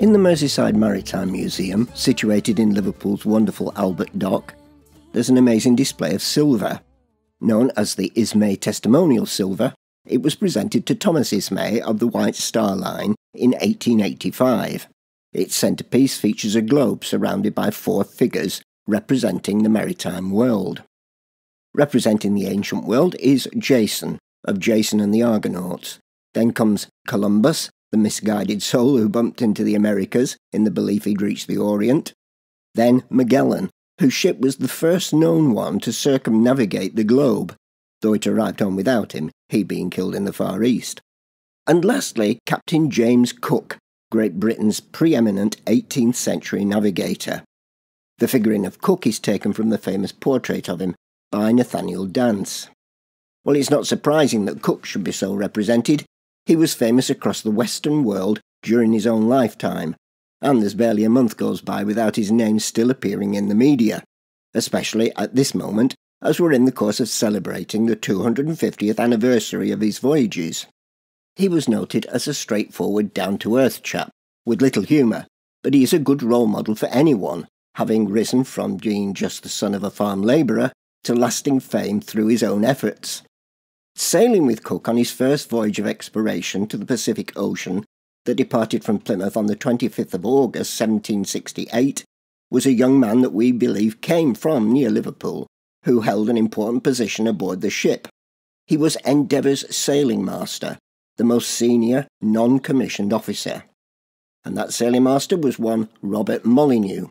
In the Merseyside Maritime Museum, situated in Liverpool's wonderful Albert Dock, there's an amazing display of silver. Known as the Ismay Testimonial silver, it was presented to Thomas Ismay of the White Star Line in 1885. Its centrepiece features a globe surrounded by four figures representing the maritime world. Representing the ancient world is Jason, of Jason and the Argonauts. Then comes Columbus, the misguided soul who bumped into the Americas in the belief he'd reached the Orient. Then Magellan, whose ship was the first known one to circumnavigate the globe, though it arrived on without him, he being killed in the Far East. And lastly, Captain James Cook, Great Britain's preeminent 18th century navigator. The figurine of Cook is taken from the famous portrait of him by Nathaniel Dance. Well, it's not surprising that Cook should be so represented. He was famous across the Western world during his own lifetime, and there's barely a month goes by without his name still appearing in the media, especially at this moment, as we're in the course of celebrating the 250th anniversary of his voyages. He was noted as a straightforward, down-to-earth chap, with little humour, but he is a good role model for anyone, having risen from being just the son of a farm labourer to lasting fame through his own efforts. Sailing with Cook on his first voyage of exploration to the Pacific Ocean, that departed from Plymouth on the 25th of August 1768, was a young man that we believe came from near Liverpool, who held an important position aboard the ship. He was Endeavour's sailing master, the most senior non-commissioned officer. And that sailing master was one Robert Molyneux,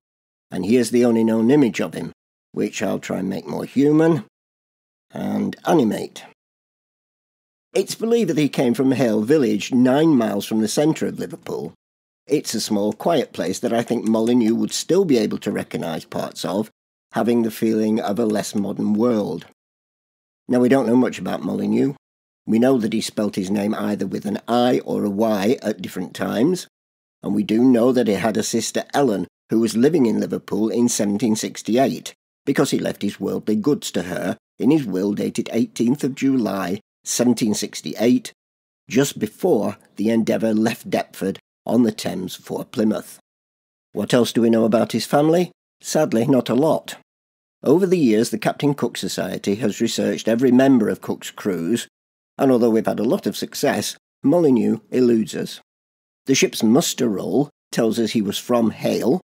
and here's the only known image of him, which I'll try and make more human and animate. It's believed that he came from Hale Village, 9 miles from the centre of Liverpool. It's a small, quiet place that I think Molyneux would still be able to recognise parts of, having the feeling of a less modern world. Now, we don't know much about Molyneux. We know that he spelt his name either with an I or a Y at different times, and we do know that he had a sister Ellen, who was living in Liverpool in 1768, because he left his worldly goods to her in his will dated 18th of July, 1768, just before the Endeavour left Deptford on the Thames for Plymouth. What else do we know about his family? Sadly, not a lot. Over the years, the Captain Cook Society has researched every member of Cook's crews, and although we've had a lot of success, Molyneux eludes us. The ship's muster roll tells us he was from Hale,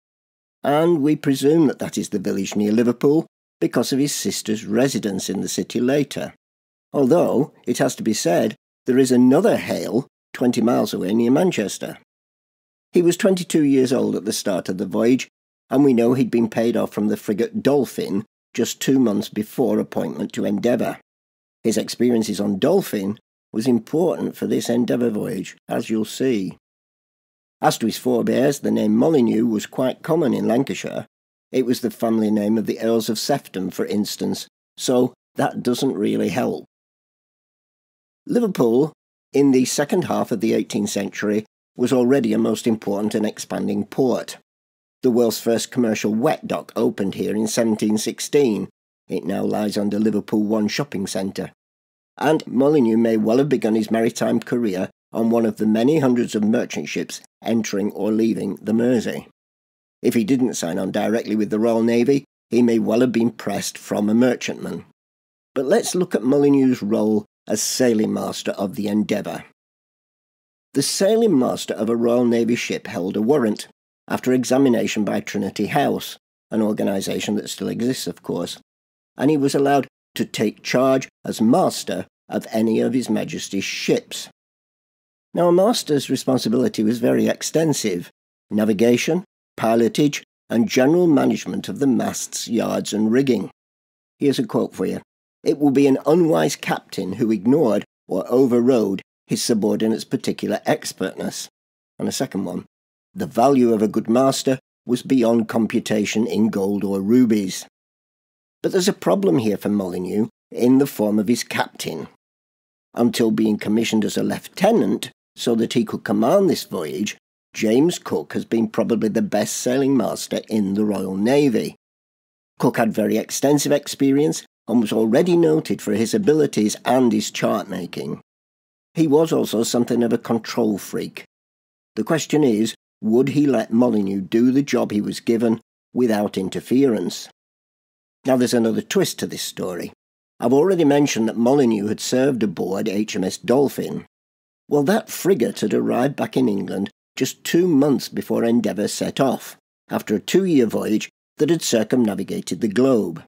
and we presume that that is the village near Liverpool because of his sister's residence in the city later. Although, it has to be said, there is another Hale 20 miles away near Manchester. He was 22 years old at the start of the voyage, and we know he'd been paid off from the frigate Dolphin just 2 months before appointment to Endeavour. His experiences on Dolphin was important for this Endeavour voyage, as you'll see. As to his forebears, the name Molyneux was quite common in Lancashire. It was the family name of the Earls of Sefton, for instance, so that doesn't really help. Liverpool, in the second half of the 18th century, was already a most important and expanding port. The world's first commercial wet dock opened here in 1716. It now lies under Liverpool One Shopping Centre. And Molyneux may well have begun his maritime career on one of the many hundreds of merchant ships entering or leaving the Mersey. If he didn't sign on directly with the Royal Navy, he may well have been pressed from a merchantman. But let's look at Molyneux's role as sailing master of the Endeavour. The sailing master of a Royal Navy ship held a warrant, after examination by Trinity House, an organisation that still exists, of course, and he was allowed to take charge as master of any of His Majesty's ships. Now, a master's responsibility was very extensive: navigation, pilotage, and general management of the masts, yards, and rigging. Here's a quote for you. It will be an unwise captain who ignored or overrode his subordinate's particular expertness. And a second one. The value of a good master was beyond computation in gold or rubies. But there's a problem here for Molyneux in the form of his captain. Until being commissioned as a lieutenant so that he could command this voyage, James Cook has been probably the best sailing master in the Royal Navy. Cook had very extensive experience and was already noted for his abilities and his chart-making. He was also something of a control freak. The question is, Would he let Molyneux do the job he was given without interference? Now there's another twist to this story. I've already mentioned that Molyneux had served aboard HMS Dolphin. Well, that frigate had arrived back in England just 2 months before Endeavour set off, after a 2-year voyage that had circumnavigated the globe.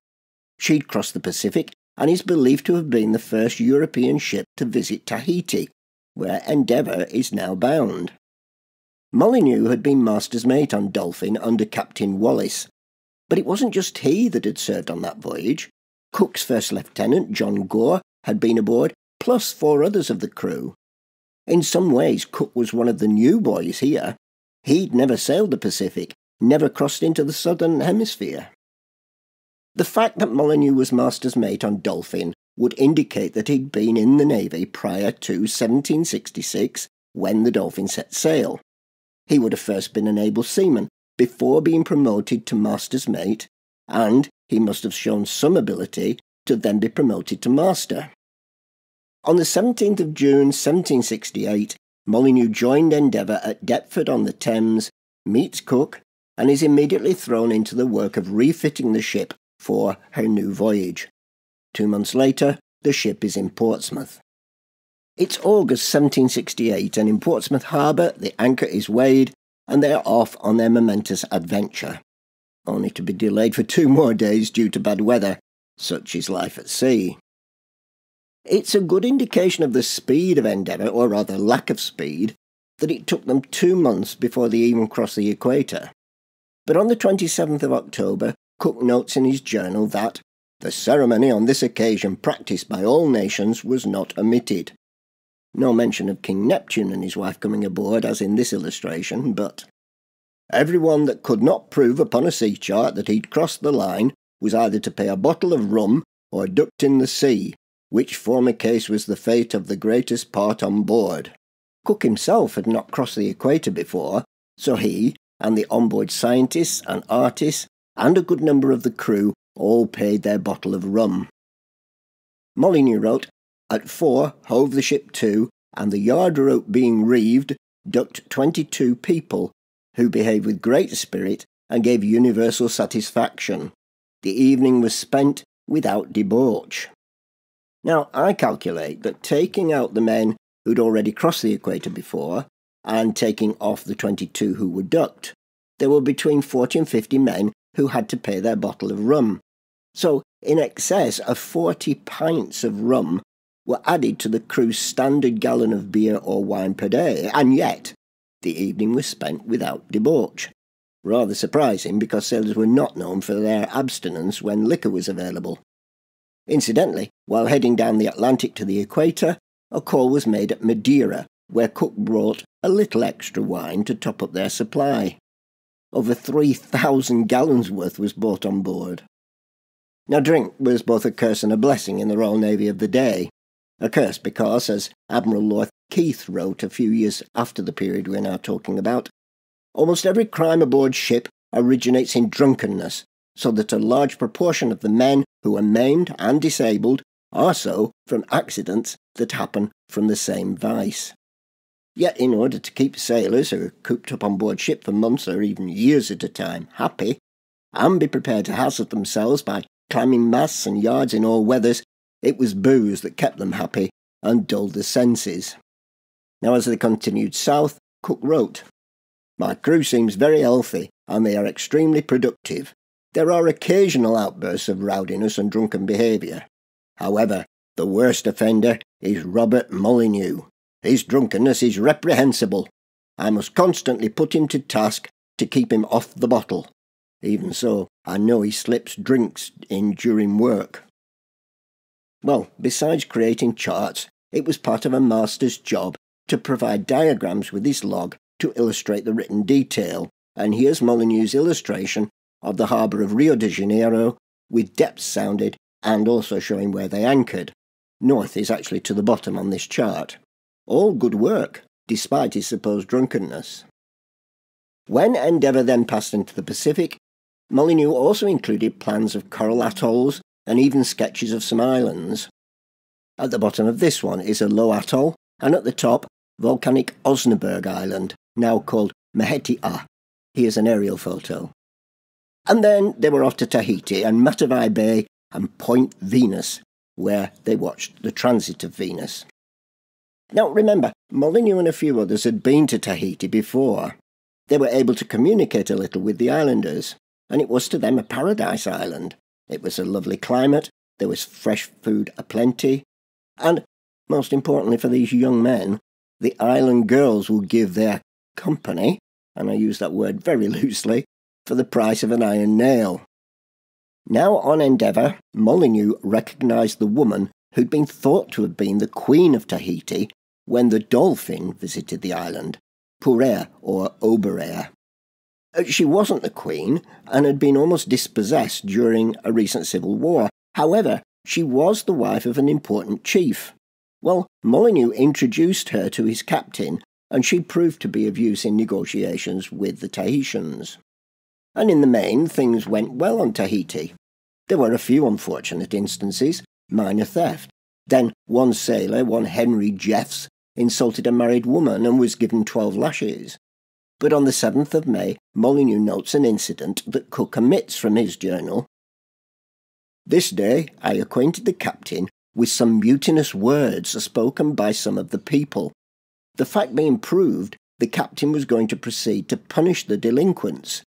She'd crossed the Pacific and is believed to have been the first European ship to visit Tahiti, where Endeavour is now bound. Molyneux had been master's mate on Dolphin under Captain Wallis, but it wasn't just he that had served on that voyage. Cook's first lieutenant, John Gore, had been aboard, plus 4 others of the crew. In some ways, Cook was one of the new boys here. He'd never sailed the Pacific, never crossed into the southern hemisphere. The fact that Molyneux was master's mate on Dolphin would indicate that he'd been in the Navy prior to 1766, when the Dolphin set sail. He would have first been an able seaman, before being promoted to master's mate, and he must have shown some ability to then be promoted to master. On the 17th of June 1768, Molyneux joined Endeavour at Deptford-on-the-Thames, meets Cook, and is immediately thrown into the work of refitting the ship for her new voyage. 2 months later, the ship is in Portsmouth. It's August 1768, and in Portsmouth Harbour, the anchor is weighed, and they are off on their momentous adventure, only to be delayed for 2 more days due to bad weather. Such is life at sea. It's a good indication of the speed of Endeavour, or rather lack of speed, that it took them 2 months before they even crossed the equator. But on the 27th of October, Cook notes in his journal that the ceremony on this occasion practised by all nations was not omitted. No mention of King Neptune and his wife coming aboard, as in this illustration, but everyone that could not prove upon a sea chart that he'd crossed the line was either to pay a bottle of rum or ducked in the sea, which former case was the fate of the greatest part on board. Cook himself had not crossed the equator before, so he, and the onboard scientists and artists, and a good number of the crew, all paid their bottle of rum. Molyneux wrote, "At 4, hove the ship to, and the yard rope being reeved, ducked 22 people, who behaved with great spirit and gave universal satisfaction. The evening was spent without debauch." Now, I calculate that taking out the men who'd already crossed the equator before, and taking off the 22 who were ducked, there were between 40 and 50 men who had to pay their bottle of rum. So, in excess of 40 pints of rum were added to the crew's standard gallon of beer or wine per day, and yet the evening was spent without debauch. Rather surprising, because sailors were not known for their abstinence when liquor was available. Incidentally, while heading down the Atlantic to the equator, a call was made at Madeira, where Cook brought a little extra wine to top up their supply. Over 3,000 gallons worth was brought on board. Now, drink was both a curse and a blessing in the Royal Navy of the day. A curse because, as Admiral Lord Keith wrote a few years after the period we're now talking about, almost every crime aboard ship originates in drunkenness, so that a large proportion of the men who are maimed and disabled are so from accidents that happen from the same vice. Yet in order to keep sailors who are cooped up on board ship for months or even years at a time happy, and be prepared to hassle themselves by climbing masts and yards in all weathers, it was booze that kept them happy and dulled the senses. Now, as they continued south, Cook wrote, "My crew seems very healthy, and they are extremely productive. There are occasional outbursts of rowdiness and drunken behaviour. However, the worst offender is Robert Molyneux. His drunkenness is reprehensible. I must constantly put him to task to keep him off the bottle. Even so, I know he slips drinks in during work." Well, besides creating charts, it was part of a master's job to provide diagrams with his log to illustrate the written detail, and here's Molyneux's illustration of the harbour of Rio de Janeiro, with depths sounded and also showing where they anchored. North is actually to the bottom on this chart. All good work, despite his supposed drunkenness. When Endeavour then passed into the Pacific, Molyneux also included plans of coral atolls and even sketches of some islands. At the bottom of this one is a low atoll, and at the top, volcanic Osnaburg Island, now called Maheti'a. Here's an aerial photo. And then they were off to Tahiti and Matavai Bay and Point Venus, where they watched the transit of Venus. Now remember, Molyneux and a few others had been to Tahiti before. They were able to communicate a little with the islanders, and it was to them a paradise island. It was a lovely climate, there was fresh food aplenty, and, most importantly for these young men, the island girls would give their company, and I use that word very loosely, for the price of an iron nail. Now on Endeavour, Molyneux recognised the woman who'd been thought to have been the Queen of Tahiti when the Dolphin visited the island, Purea or Oberea. She wasn't the Queen and had been almost dispossessed during a recent civil war. However, she was the wife of an important chief. Well, Molyneux introduced her to his captain, and she proved to be of use in negotiations with the Tahitians. And in the main, things went well on Tahiti. There were a few unfortunate instances, minor theft. Then one sailor, one Henry Jeffs, insulted a married woman and was given 12 lashes. But on the 7th of May, Molyneux notes an incident that Cook omits from his journal. This day I acquainted the captain with some mutinous words spoken by some of the people. The fact being proved, the captain was going to proceed to punish the delinquents.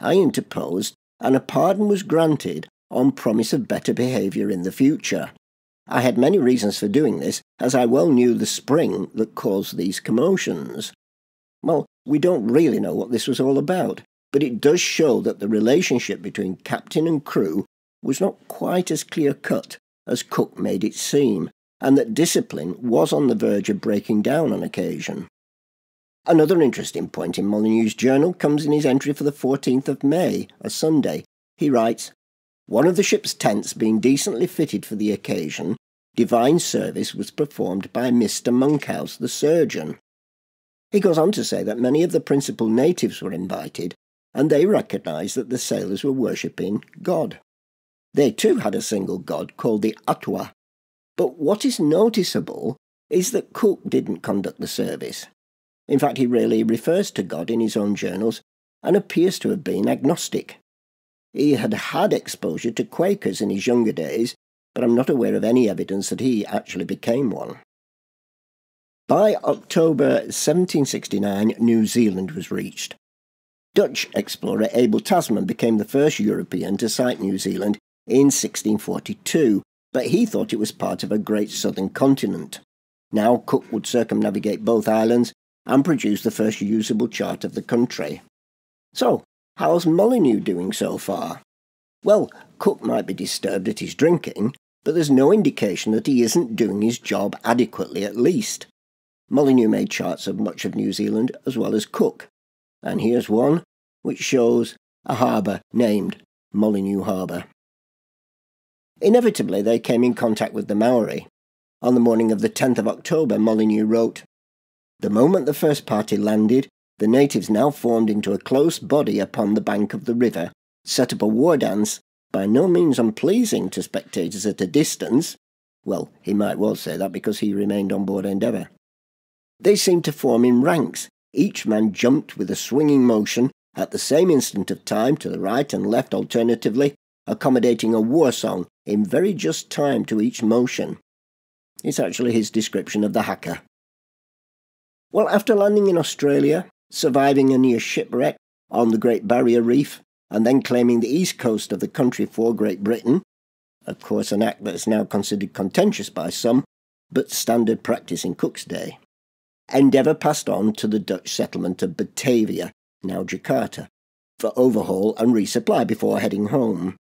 I interposed, and a pardon was granted on promise of better behaviour in the future. I had many reasons for doing this, as I well knew the spring that caused these commotions. Well, we don't really know what this was all about, but it does show that the relationship between captain and crew was not quite as clear-cut as Cook made it seem, and that discipline was on the verge of breaking down on occasion. Another interesting point in Molyneux's journal comes in his entry for the 14th of May, a Sunday. He writes, "One of the ship's tents being decently fitted for the occasion, divine service was performed by Mr. Monkhouse, the surgeon." He goes on to say that many of the principal natives were invited, and they recognised that the sailors were worshipping God. They too had a single god called the Atua. But what is noticeable is that Cook didn't conduct the service. In fact, he rarely refers to God in his own journals and appears to have been agnostic. He had had exposure to Quakers in his younger days, but I'm not aware of any evidence that he actually became one. By October 1769, New Zealand was reached. Dutch explorer Abel Tasman became the first European to sight New Zealand in 1642, but he thought it was part of a great southern continent. Now Cook would circumnavigate both islands and produce the first usable chart of the country. So, how's Molyneux doing so far? Well, Cook might be disturbed at his drinking, but there's no indication that he isn't doing his job adequately at least. Molyneux made charts of much of New Zealand as well as Cook, and here's one which shows a harbour named Molyneux Harbour. Inevitably, they came in contact with the Maori. On the morning of the 10th of October, Molyneux wrote, "The moment the first party landed, the natives now formed into a close body upon the bank of the river, set up a war dance, by no means unpleasing to spectators at a distance." Well, he might well say that because he remained on board Endeavour. "They seemed to form in ranks. Each man jumped with a swinging motion at the same instant of time to the right and left alternatively, accommodating a war song in very just time to each motion." It's actually his description of the haka. Well, after landing in Australia, surviving a near shipwreck on the Great Barrier Reef, and then claiming the east coast of the country for Great Britain, of course an act that is now considered contentious by some, but standard practice in Cook's day, Endeavour passed on to the Dutch settlement of Batavia, now Jakarta, for overhaul and resupply before heading home.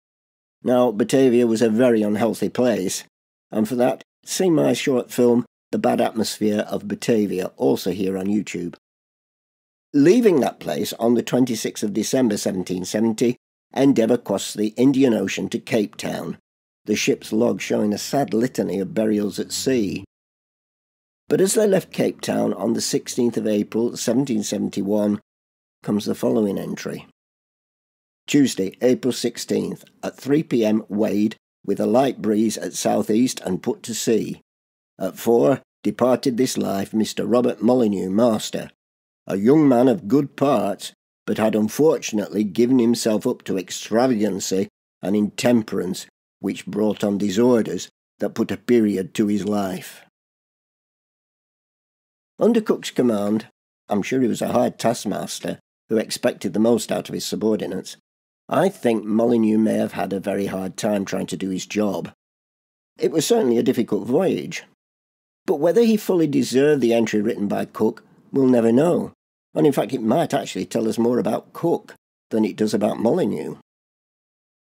Now, Batavia was a very unhealthy place, and for that, see my short film, The Bad Atmosphere of Batavia, also here on YouTube. Leaving that place on the 26th of December 1770, Endeavour crossed the Indian Ocean to Cape Town, the ship's log showing a sad litany of burials at sea. But as they left Cape Town on the 16th of April 1771 comes the following entry. "Tuesday, April 16th, at 3 p.m. weighed, with a light breeze at southeast and put to sea. At 4, departed this life Mr. Robert Molyneux, master. a young man of good parts, but had unfortunately given himself up to extravagancy and intemperance, which brought on disorders that put a period to his life. Under Cook's command, I'm sure he was a hard taskmaster who expected the most out of his subordinates, I think Molyneux may have had a very hard time trying to do his job. It was certainly a difficult voyage, but whether he fully deserved the entry written by Cook, we'll never know, and in fact it might actually tell us more about Cook than it does about Molyneux.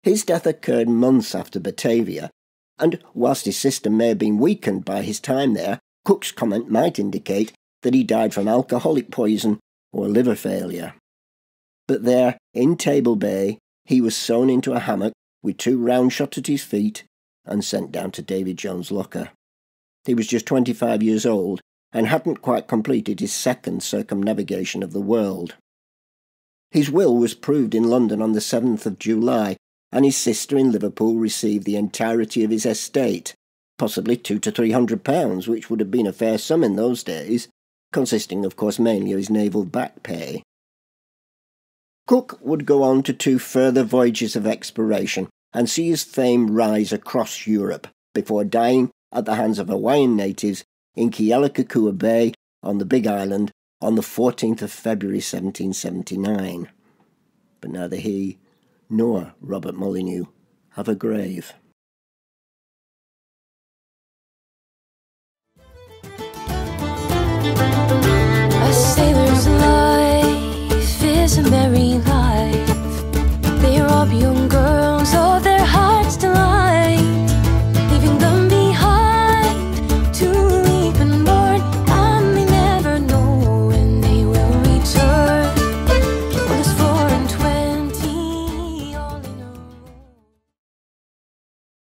His death occurred months after Batavia, and whilst his system may have been weakened by his time there, Cook's comment might indicate that he died from alcoholic poison or liver failure. But there, in Table Bay, he was sewn into a hammock with two round shot at his feet and sent down to Davy Jones' locker. He was just 25 years old and hadn't quite completed his second circumnavigation of the world. His will was proved in London on the 7th of July, and his sister in Liverpool received the entirety of his estate, possibly £200 to £300, which would have been a fair sum in those days, consisting of course mainly of his naval back pay. Cook would go on to two further voyages of exploration and see his fame rise across Europe before dying at the hands of Hawaiian natives in Kialakakua Bay on the Big Island on the 14th of February 1779. But neither he nor Robert Molyneux have a grave.